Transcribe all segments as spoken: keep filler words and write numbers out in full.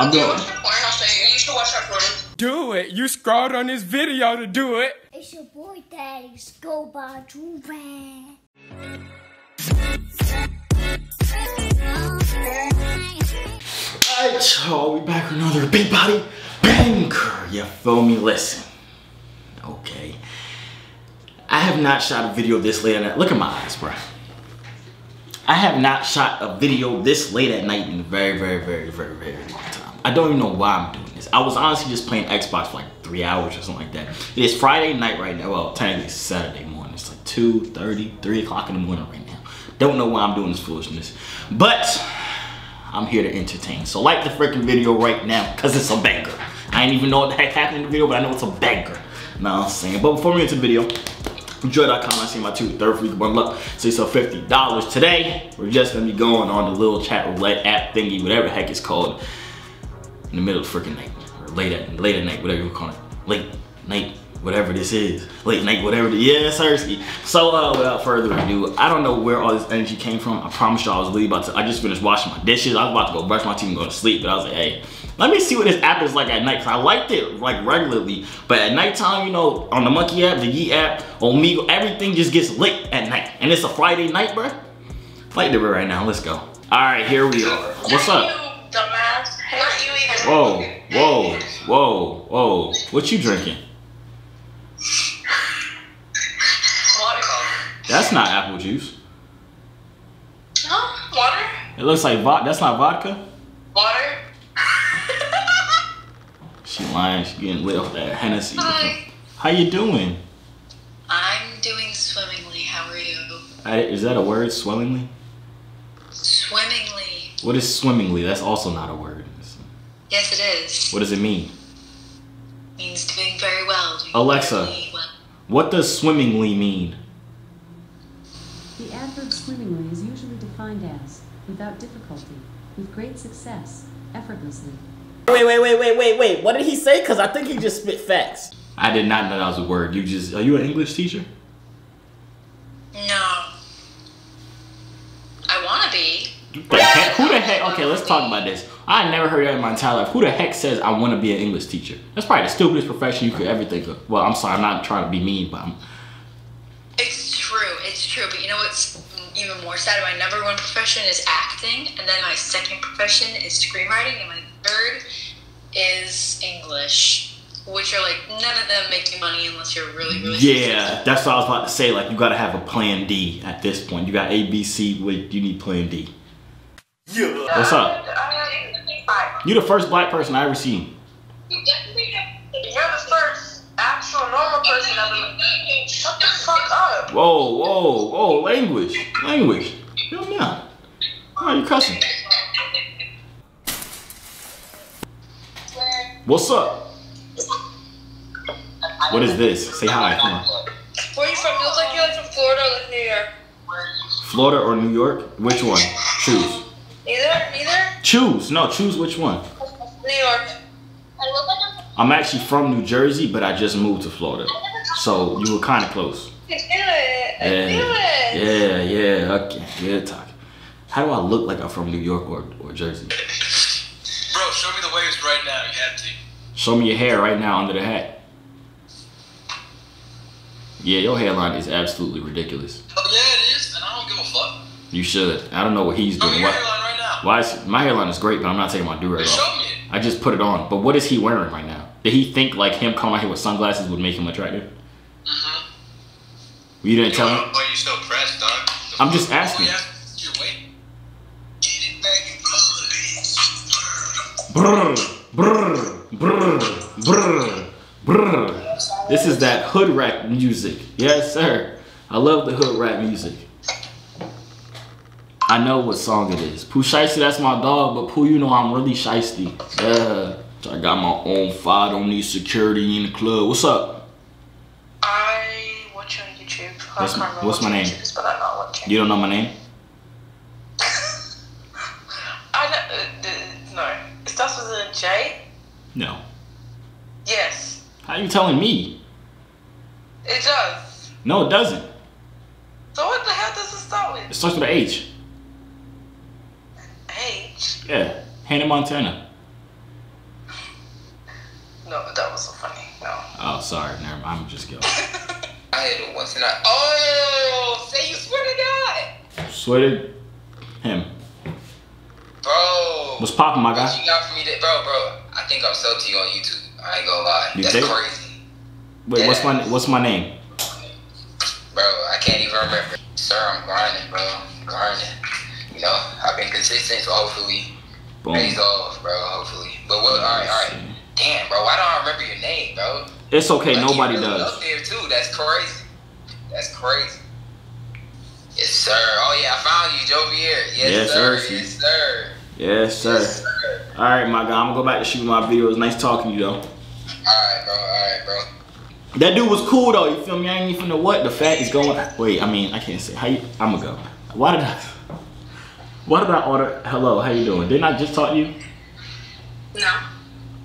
I'll do it. You should watch our porn. Do it. You scrawled on this video to do it. It's your boy, Daddy. Go by Joovier. Alright, so we back with another big body banker. You feel me? Listen. Okay. I have not shot a video this late at night. Look at my eyes, bro. I have not shot a video this late at night in a very, very, very, very, very long time. I don't even know why I'm doing this. I was honestly just playing Xbox for like three hours or something like that. It is Friday night right now. Well, technically it's Saturday morning. It's like two thirty, three o'clock in the morning right now. Don't know why I'm doing this foolishness. But I'm here to entertain. So like the freaking video right now because it's a banger. I didn't even know what the heck happened in the video, but I know it's a banger. Now I'm saying. But before we get into the video, enjoy dot com, I see my two third week one luck. So you sell fifty dollars today. We're just gonna be going on the little chat roulette app thingy, whatever the heck it's called, in the middle of freaking night, or late at late at night, whatever you call it, late night, whatever this is, late night, whatever. The, yeah, seriously. So uh, without further ado, I don't know where all this energy came from. I promise y'all, I was really about to. I just finished washing my dishes. I was about to go brush my teeth and go to sleep, but I was like, hey, let me see what this app is like at night, because I liked it like regularly, but at nighttime, you know, on the Monkey app, the Yee app, Omegle, everything just gets lit at night, and it's a Friday night, bro. Like the right now, let's go. All right, here we are. What's up? Whoa, whoa, whoa, whoa! What you drinking? That's not apple juice. Huh? Water? It looks like vodka. That's not vodka. Water. She lying. She getting lit off that Hennessy. Hi. How you doing? I'm doing swimmingly. How are you? I, is that a word? Swellingly? Swimmingly. What is swimmingly? That's also not a word. Yes, it is. What does it mean? It means doing very well. Doing Alexa, very well. What does swimmingly mean? The adverb swimmingly is usually defined as without difficulty, with great success, effortlessly. Wait, wait, wait, wait, wait, wait. What did he say? Because I think he just spit facts. I did not know that was a word. You just, are you an English teacher? No. I want to be. Who the heck? Who the heck? Okay, let's talk about this. I never heard that in my entire life. Who the heck says I want to be an English teacher? That's probably the stupidest profession you could ever think of. Well, I'm sorry. I'm not trying to be mean, but I'm... It's true. It's true. But you know what's even more sad? My number one profession is acting. And then my second profession is screenwriting. And my third is English, which are like none of them make you money unless you're really, really yeah successful. That's what I was about to say, like you got to have a plan D at this point. You got A, B, C, wait, you need plan D. Yeah. What's up? You're the first black person I ever seen. You're the first actual normal person ever. Shut the fuck up. Whoa, whoa, whoa, language, language. Hell no. Why are you cussing? What's up? What is this? Say hi. Come on. Where are you from? You look like you're from Florida or like New York. Florida or New York? Which one? Choose. Neither? Neither? Choose. No, choose which one. New York. I'm actually from New Jersey, but I just moved to Florida. So you were kind of close. I knew it. I knew it. Yeah, yeah. Okay. Good talk. How do I look like I'm from New York or, or Jersey? Bro, show me the waves right now. You have to. Show me your hair right now under the hat. Yeah, your hairline is absolutely ridiculous. Oh yeah, it is, and I don't give a fuck. You should. I don't know what he's doing. Show me your hairline right now. Why is, my hairline is great, but I'm not taking my do-rag off. Show me it. I just put it on. But what is he wearing right now? Did he think like him coming out here with sunglasses would make him attractive? Mm-hmm. You didn't you tell him. Why are you so pressed, dog? The I'm just asking. You. Brr, brr, brr, brr, brr. This is that hood rap music. Yes, sir. I love the hood rap music. I know what song it is. Pooh Shiesty, that's my dog, but Pooh, you know I'm really shiesty. Yeah. So I got my own fire, don't need security in the club. What's up? I watch you on YouTube. I what's my, what's my name? Is, but I'm not watching. You don't know my name? Jay? No. Yes. How are you telling me? It does. No, it doesn't. So what the hell does it start with? It starts with an H. H? Yeah. Hannah Montana. No, but that wasn't funny. No. Oh, sorry. Never mind. I'm just kidding. I had it once and I. Oh, say you swear to God. Swear to him. Bro. What's poppin', my guy? What you got for me to, bro, bro. I think I'm sub to you on YouTube. I ain't gonna lie. You That's think? Crazy. Wait, yeah. what's my what's my name? Bro, I can't even remember. Sir, I'm grinding, bro. I'm grinding. You know, I've been consistent, so hopefully. Boom. Pays off, bro. Hopefully. But what? All right, all right. Damn, bro. Why don't I remember your name, bro? It's okay. Like, nobody you really does. Up there too. That's crazy. That's crazy. Yes, sir. Oh yeah, I found you, Joovier. Yes, yes, sir. sir. Yes, sir. Yes, sir. Yes, sir. All right, my guy. I'm gonna go back to shooting my videos. Nice talking to you, though. All right, bro. All right, bro. That dude was cool, though. You feel me? I ain't even know what the fact is going. Wait, I mean, I can't say. How you? I'm gonna go. Why did I? Why did I order? Hello, how you doing? Didn't I just talk to you? No.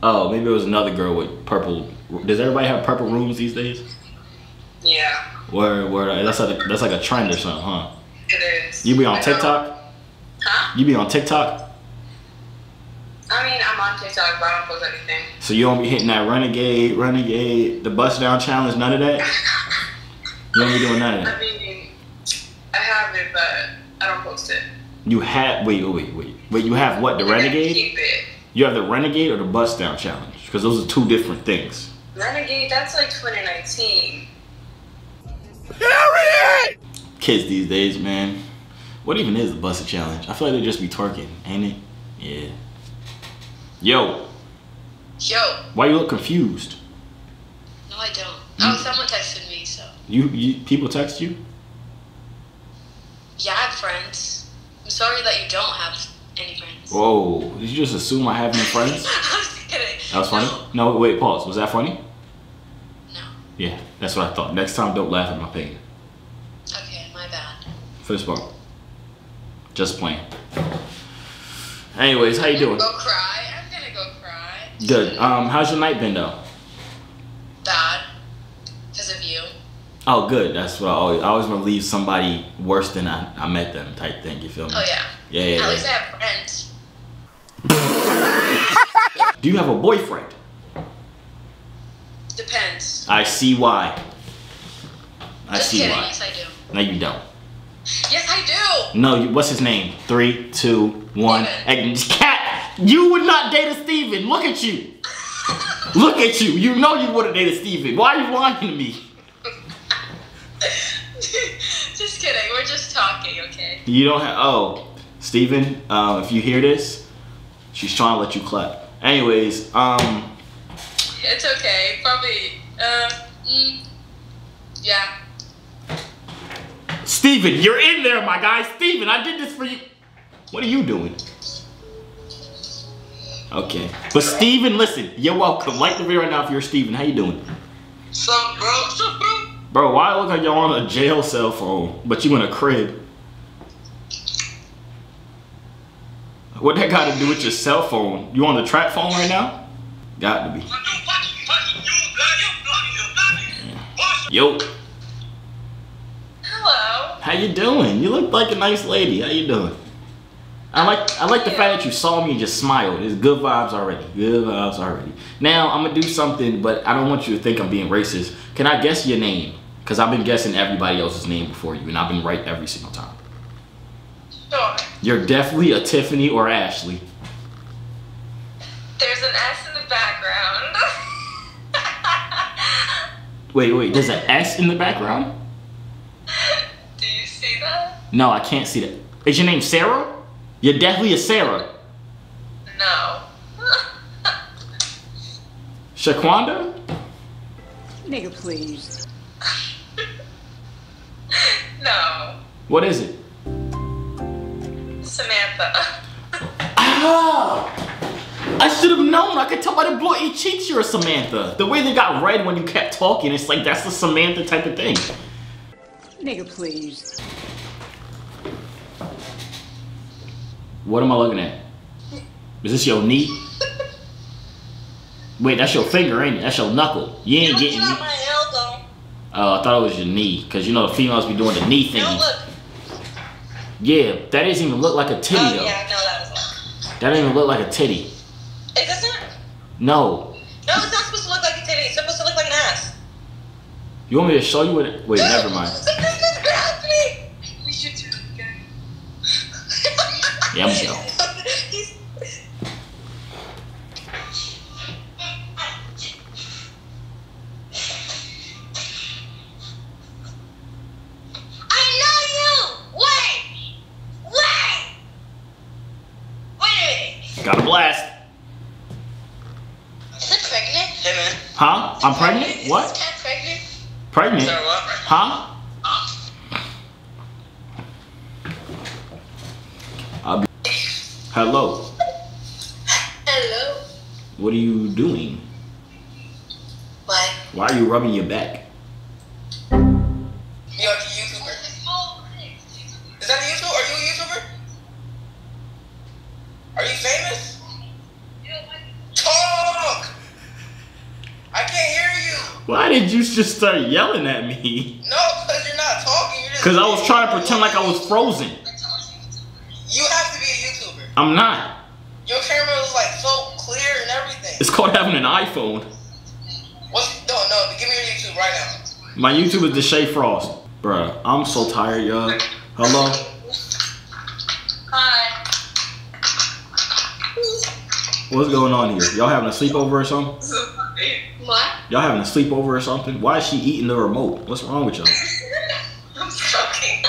Oh, maybe it was another girl with purple. Does everybody have purple rooms these days? Yeah. Where, where? That's like a, that's like a trend or something, huh? It is. You be on I TikTok? Know. Huh? You be on TikTok? I mean, I'm on TikTok, but I don't post anything. So you don't be hitting that renegade, renegade, the bust down challenge, none of that? You don't be doing none of that? I mean, I have it, but I don't post it. You have wait wait wait wait you have what the You're renegade? Keep it. You have the renegade or the bust down challenge because those are two different things. Renegade, that's like twenty nineteen. Period. Kids these days, man. What even is the busted challenge? I feel like they just be twerking, ain't it? Yeah. Yo. Yo. Why you look confused? No, I don't. Oh, someone texted me, so. You you people text you? Yeah, I have friends. I'm sorry that you don't have any friends. Whoa, did you just assume I have no friends? I was kidding. That was funny? No. no, wait, pause. Was that funny? No. Yeah, that's what I thought. Next time, don't laugh at my pain. Okay, my bad. First one. Just playing. Anyways, how you doing? I'm gonna go cry. I'm gonna go cry. Good. Um, how's your night been, though? Bad. Because of you. Oh, good. That's what I always. I always want to leave somebody worse than I, I met them type thing. You feel me? Oh yeah. Yeah, yeah. At yeah. least I have friends. Do you have a boyfriend? Depends. I see why. I Just see kidding. why. Yes, I do. No, you don't. Yes, I do. No, you, what's his name? Three, two, one. Cat. You would not date a Steven. Look at you. Look at you. You know you wouldn't date a Steven. Why are you lying to me? Just kidding, we're just talking, okay? You don't have, oh, Steven, uh, if you hear this, she's trying to let you clap. Anyways, um. It's okay, probably, uh, mm, yeah. Steven, you're in there, my guy. Steven, I did this for you. What are you doing? Okay, but Steven, listen, you're welcome. Like the video right now if you're Steven. How you doing? Sup, bro? Sup, bro? Bro, why look like you're on a jail cell phone, but you in a crib? What that got to do with your cell phone? You on the trap phone right now? Got to be. Yo. Hello. How you doing? You look like a nice lady. How you doing? I like I like the fact that you saw me and just smiled. It's good vibes already. Good vibes already. Now, I'm going to do something, but I don't want you to think I'm being racist. Can I guess your name? Because I've been guessing everybody else's name before you, and I've been right every single time. Sure. You're definitely a Tiffany or Ashley. There's an S in the background. Wait, wait, there's an S in the background? Do you see that? No, I can't see that. Is your name Sarah? You're definitely a Sarah. No. Shaquanda? Nigga, please. No. What is it? Samantha. Ah! I should have known. I could tell by the bloody cheeks you're a Samantha. The way they got red when you kept talking, it's like that's the Samantha type of thing. Nigga, please. What am I looking at? Is this your knee? Wait, that's your finger, ain't it? That's your knuckle. You ain't getting me. Oh, uh, I thought it was your knee, cause you know the females be doing the knee thingy. Look. Yeah, that doesn't even look like a titty oh, though. Yeah, no, that was like. That doesn't even look like a titty. It doesn't. No. No, it's not supposed It's supposed to look like an ass. You want me to show you what it? Wait, never mind. We should do it again. Yeah, I'm going. Got a blast. Is it pregnant? Hey man. Huh? I'm pregnant? pregnant? What? Is Kat pregnant? Pregnant? Sorry, what? Huh? I'll be Hello. Hello. What are you doing? What? Why are you rubbing your back? You're a YouTuber. Is that a YouTuber? Are you a YouTuber? Are you famous? Talk! I can't hear you. Why did you just start yelling at me? No, because you're not talking. You're just. Because I was trying to pretend like I was frozen. You have to be a YouTuber. I'm not. Your camera was like so clear and everything. It's called having an iPhone. What's, no, no, give me your YouTube right now. My YouTube is DeShay Frost. Bruh, I'm so tired, y'all. Hello? What's going on here? Y'all having a sleepover or something? What? Y'all having a sleepover or something? Why is she eating the remote? What's wrong with y'all? I'm joking.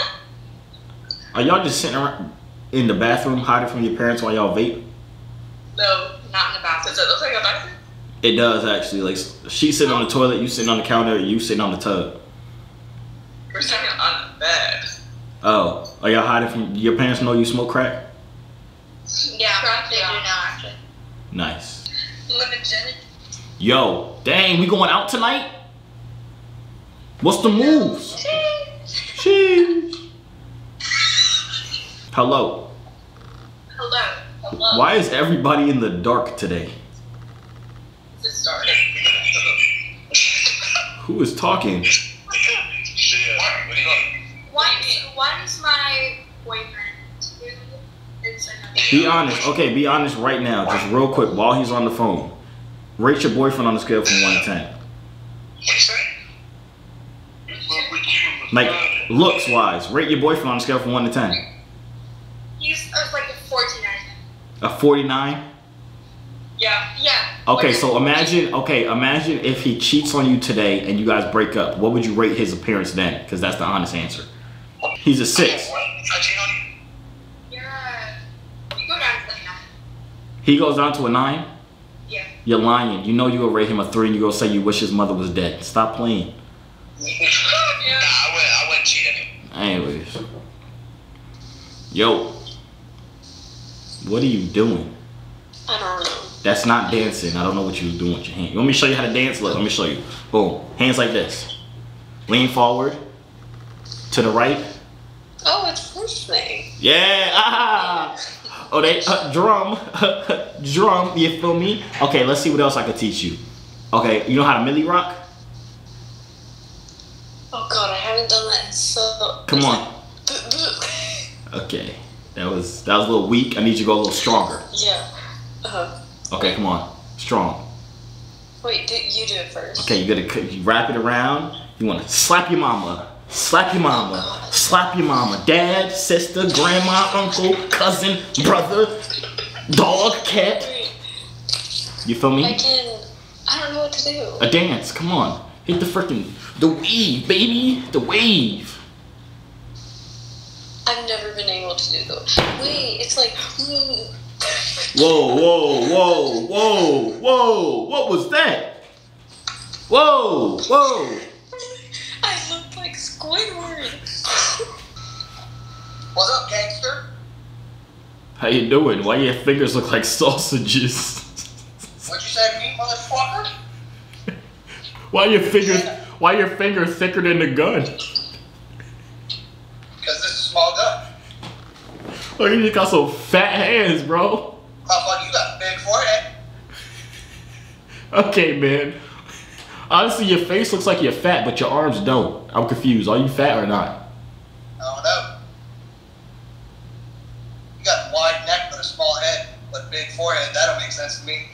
Are y'all just sitting around in the bathroom hiding from your parents while y'all vape? No, not in the bathroom. Does it look like a bathroom? It does actually. Like she's sitting on the toilet, you sitting on the counter, you sitting on the tub. We're sitting on the bed. Oh, are y'all hiding from your parents? Know you smoke crack? Yeah, crack they do not. Nice. Yo, dang, we going out tonight? What's the moves? Sheesh. Hello. Hello. Hello. Why is everybody in the dark today? It's dark. Who is talking? One's, one's my boyfriend. Be honest, okay, be honest right now, just real quick, while he's on the phone. Rate your boyfriend on a scale from one to ten. Like, looks-wise, rate your boyfriend on a scale from one to ten. He's like a forty-nine. A forty-nine? Yeah, yeah. Okay, so imagine, okay, imagine if he cheats on you today and you guys break up. What would you rate his appearance then? Because that's the honest answer. He's a six. He goes down to a nine? Yeah. You're lying. You know you're gonna rate him a three and you're gonna say you wish his mother was dead. Stop playing. Yeah. Nah, I wouldn't, I wouldn't cheat anymore. Anyways. Yo. What are you doing? I don't know. That's not dancing. I don't know what you were doing with your hand. You want me to show you how to dance? Look, let me show you. Boom. Hands like this. Lean forward. To the right. Oh, it's this thing. Yeah. Ah. Yeah. Oh, they uh, drum, drum. You feel me? Okay, let's see what else I could teach you. Okay, you know how to milli rock? Oh God, I haven't done that. So come on. Okay, that was that was a little weak. I need you to go a little stronger. Yeah. Uh huh. Okay, come on, strong. Wait, do, you do it first. Okay, you gotta you wrap it around. You wanna slap your mama. Slap your mama, slap your mama, dad, sister, grandma, uncle, cousin, brother, dog, cat. You feel me? I can, I don't know what to do. A dance, come on. Hit the freaking, the wave, baby, the wave. I've never been able to do those. Wait, it's like, whoa. Whoa, whoa, whoa, whoa, whoa. What was that? Whoa, whoa. I look like Squidward. What's up, gangster? How you doing? Why your fingers look like sausages? What you say to me, motherfucker? Why your fingers? Why your finger thicker than the gun? Because this is a small gun. Oh, you just got some fat hands, bro. How about you got a big forehead? Okay, man. Honestly, your face looks like you're fat, but your arms don't. I'm confused. Are you fat or not? I don't know. You got a wide neck but a small head, but a big forehead. That don't make sense to me.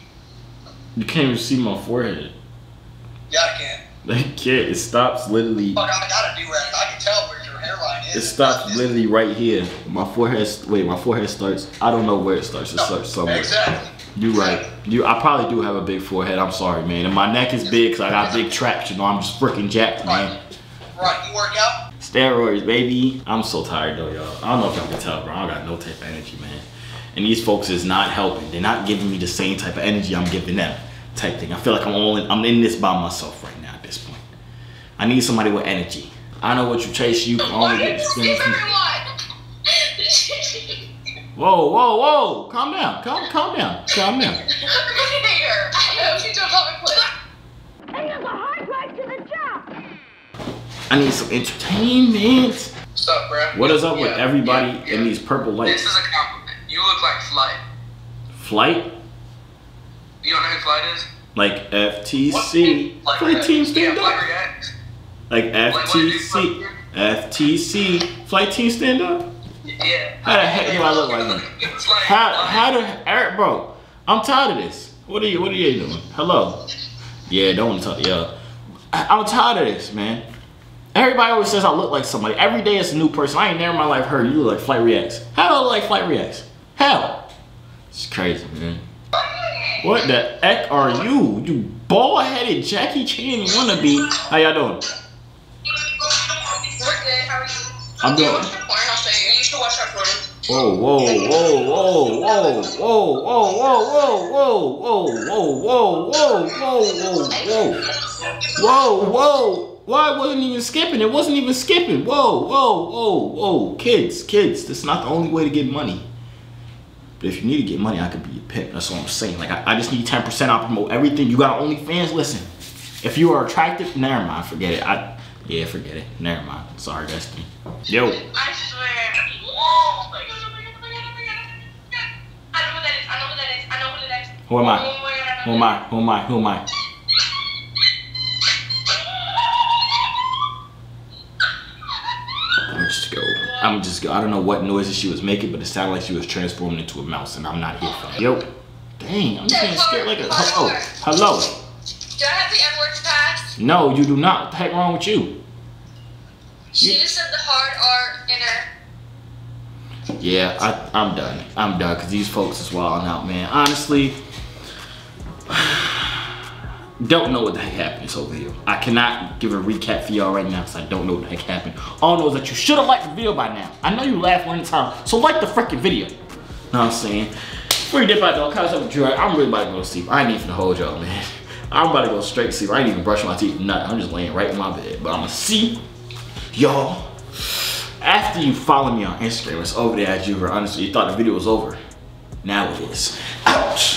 You can't even see my forehead. Yeah, I can. I can't. It stops literally. Fuck, I got a do-rag. I can tell where your hairline is. It stops literally right here. My forehead. Wait, my forehead starts. I don't know where it starts. It no, starts somewhere. Exactly. You right. You. I probably do have a big forehead. I'm sorry, man. And my neck is big because I got big traps. You know, I'm just freaking jacked, man. Right. Right. You work out? Steroids, baby. I'm so tired though, y'all. I don't know if y'all can tell, bro. I don't got no type of energy, man. And these folks is not helping. They're not giving me the same type of energy I'm giving them. Type thing. I feel like I'm all in, I'm in this by myself right now at this point. I need somebody with energy. I know what you chase. You can only get the Whoa, whoa, whoa! Calm down. Calm, calm down. Calm down. I need some entertainment. What's up, bro? What is up yeah, with everybody yeah, yeah. in these purple lights? This is a compliment. You look like Flight. Flight? You don't know who Flight is? Like F T C. Flight Teams Stand Up. Flight Reacts. Like F T C. F T C. Flight Teams Stand Up. Yeah. How the heck do I look like that? How? How the? Eric, bro, I'm tired of this. What are you? What are you doing? Hello. Yeah, don't want to talk to y'all. I'm tired of this, man. Everybody always says I look like somebody. Every day it's a new person. I ain't never in my life heard you look like Flight Reacts. How do I look like Flight Reacts? Hell, it's crazy, man. What the heck are you? You bald-headed Jackie Chan wannabe. How y'all doing? We're good. How are you? I'm doing. You should watch our porn. Whoa, whoa, whoa, whoa, whoa, whoa, whoa, whoa, whoa, whoa, whoa, whoa, whoa, whoa, whoa, whoa, whoa, whoa. Why wasn't even skipping? It wasn't even skipping. Whoa, whoa, whoa, whoa. Kids, kids. That's not the only way to get money. But if you need to get money, I could be your pimp. That's what I'm saying. Like, I, I just need ten percent. I'll promote everything. You got OnlyFans? Listen, if you are attractive, never mind. Forget it. I, yeah, forget it. Never mind. Sorry, Dusty. Yo. I swear. Oh my God. Oh my God. Oh my God. Oh my God. I know who that is. I know who that is. I know who that is. Who am I? Oh my God. Who am I? Who am I? Who am I? I'm just, I don't know what noises she was making, but it sounded like she was transforming into a mouse, and I'm not here for it. Yo, dang, I'm just getting scared like a, oh, hello. Do I have the N-word pass? No, you do not. What the heck wrong with you? She just said the hard R in her. Yeah, I, I'm done. I'm done, because these folks is wilding out, man. Honestly, don't know what the heck happened over here. I cannot give a recap for y'all right now because I don't know what the heck happened. All I know is that you should have liked the video by now. I know you laughed one time, so like the freaking video. Know what I'm saying? Before you dip out though, catch up with you. I'm really about to go to sleep. I ain't even hold y'all, man. I'm about to go straight to sleep. I ain't even brushing my teeth. Nothing. I'm just laying right in my bed. But I'm gonna see y'all after you follow me on Instagram. It's over there at Joovier. Honestly, you thought the video was over. Now it is. Ouch.